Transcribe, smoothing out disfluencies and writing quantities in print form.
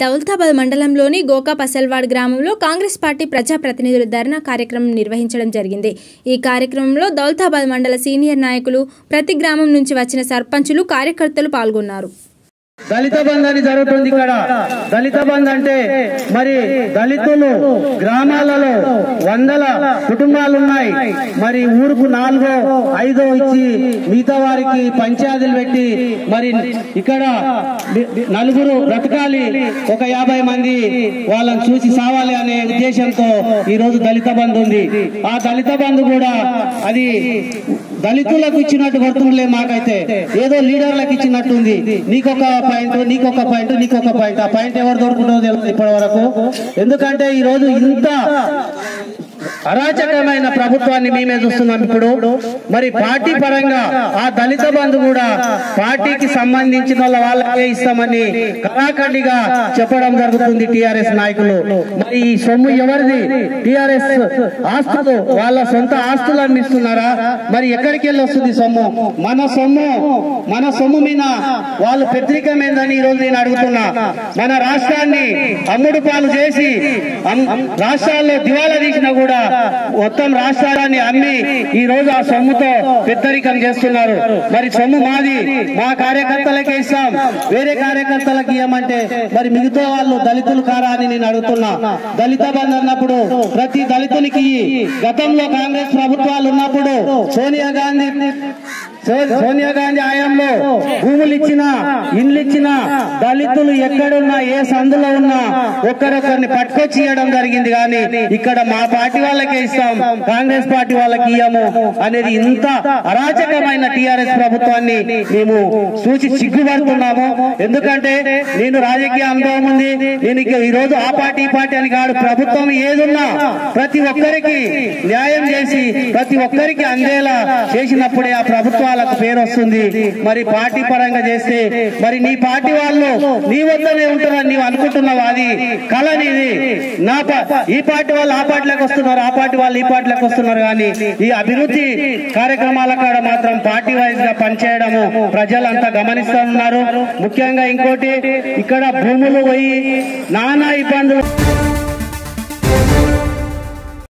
దౌలతాబాద్ మండలంలోని గోకాపసలవాడ్ గ్రామంలో కాంగ్రెస్ పార్టీ ప్రజా ప్రతినిధుల ధర్నా కార్యక్రమం నిర్వహించడం జరిగింది। ఈ కార్యక్రమంలో దౌలతాబాద్ మండల సీనియర్ నాయకులు ప్రతి గ్రామం నుంచి వచ్చిన సర్పంచులు కార్యకర్తలు పాల్గొన్నారు। దళిత బంధాన్ని జరుగుతుంది ఇక్కడ। దళిత బంధు అంటే మరి దళితులు గ్రామాలలో వందల కుటుంబాలు ఉన్నాయి। మరి ఊరుకు నాలుగో ఐదో ఇచ్చి మిగతా వారికి పంచాయతీలు పెట్టి మరి ఇక్కడ నలుగురు బ్రతకాలి, ఒక 50 మంది వాళ్ళని చూసి సావాలి అనే ఉద్దేశంతో ఈ రోజు దళిత బంధు ఉంది। ఆ దళిత బంధు కూడా అది దళితులకు ఇచ్చినట్టు గుర్తుండలే, మాకైతే ఏదో లీడర్లకు ఇచ్చినట్టుంది। నీకొక పాయింట్, నీకొక పాయింట్, నీకొక పాయింట్, ఆ పాయింట్ ఎవరు దొరుకుతుందో తెలియదు ఇప్పటి వరకు। ఎందుకంటే ఈ రోజు ఇంత అరాచకమైన ప్రభుత్వాన్ని మేమే చూస్తున్నాం ఇప్పుడు। మరి పార్టీ పరంగా ఆ దళిత బంధు కూడా పార్టీకి సంబంధించిన వాళ్ళకే ఇస్తామని కళాఖండిగా చెప్పడం జరుగుతుంది టిఆర్ఎస్ నాయకులు। మరి ఈ సొమ్ము ఎవరిది? టిఆర్ఎస్ ఆస్తులు, వాళ్ళ సొంత ఆస్తులు అందిస్తున్నారా? మరి ఎక్కడికి వెళ్ళి వస్తుంది సొమ్ము? మన సొమ్ము మీద వాళ్ళు పెత్రికమైందని ఈ రోజు నేను అడుగుతున్నా। మన రాష్ట్రాన్ని అమ్ముడు పాలు చేసి రాష్ట్రాల్లో దివాలా తీసినా కూడా మొత్తం రాష్ట్రాన్ని అమ్మి ఈ రోజు ఆ సొమ్ముతో పెద్దరికం చేస్తున్నారు। మరి సొమ్ము మాది, మా కార్యకర్తలకే ఇస్తాం, వేరే కార్యకర్తలకు ఇవ్వమంటే మరి మిగతా వాళ్ళు దళితులు కారా అని నేను అడుగుతున్నా। దళిత బంధు అన్నప్పుడు ప్రతి దళితునికి, గతంలో కాంగ్రెస్ ప్రభుత్వాలు ఉన్నప్పుడు సోనియా గాంధీ హయాంలో భూములు ఇచ్చినా ఇండ్లు ఇచ్చినా దళితులు ఎక్కడున్నా ఏ సందులో ఉన్నా ఒక్కరొక్కరిని పట్టుకొచ్చి ఇవ్వడం జరిగింది। కానీ ఇక్కడ మా పార్టీ వాళ్ళకే ఇస్తాం, కాంగ్రెస్ పార్టీ వాళ్ళకి ఇయ్యము అనేది ఇంత అరాచకమైన టిఆర్ఎస్ ప్రభుత్వాన్ని మేము చూసి సిగ్గుపడుతున్నాము। ఎందుకంటే నేను రాజకీయ అనుభవం ఉంది, నేను ఈ రోజు ఆ పార్టీ పార్టీ అని కాదు, ప్రభుత్వం ఏదున్నా ప్రతి ఒక్కరికి న్యాయం చేసి ప్రతి ఒక్కరికి అందేలా చేసినప్పుడే ఆ ప్రభుత్వం పేరు వస్తుంది। మరి పార్టీ పరంగా చేస్తే మరి నీ పార్టీ వాళ్ళు నీ వద్దనే ఉంటారని నీవు అనుకుంటున్నావు, అది కళ నీది। ఈ పార్టీ వాళ్ళు ఆ పార్టీలకు వస్తున్నారు, ఆ పార్టీ వాళ్ళు ఈ పార్టీలకు వస్తున్నారు, కానీ ఈ అభివృద్ధి కార్యక్రమాల కాడ మాత్రం పార్టీ వైజ్ గా పనిచేయడము ప్రజలంతా గమనిస్తూ ఉన్నారు। ముఖ్యంగా ఇంకోటి, ఇక్కడ భూములు పోయి నానా ఇబ్బందులు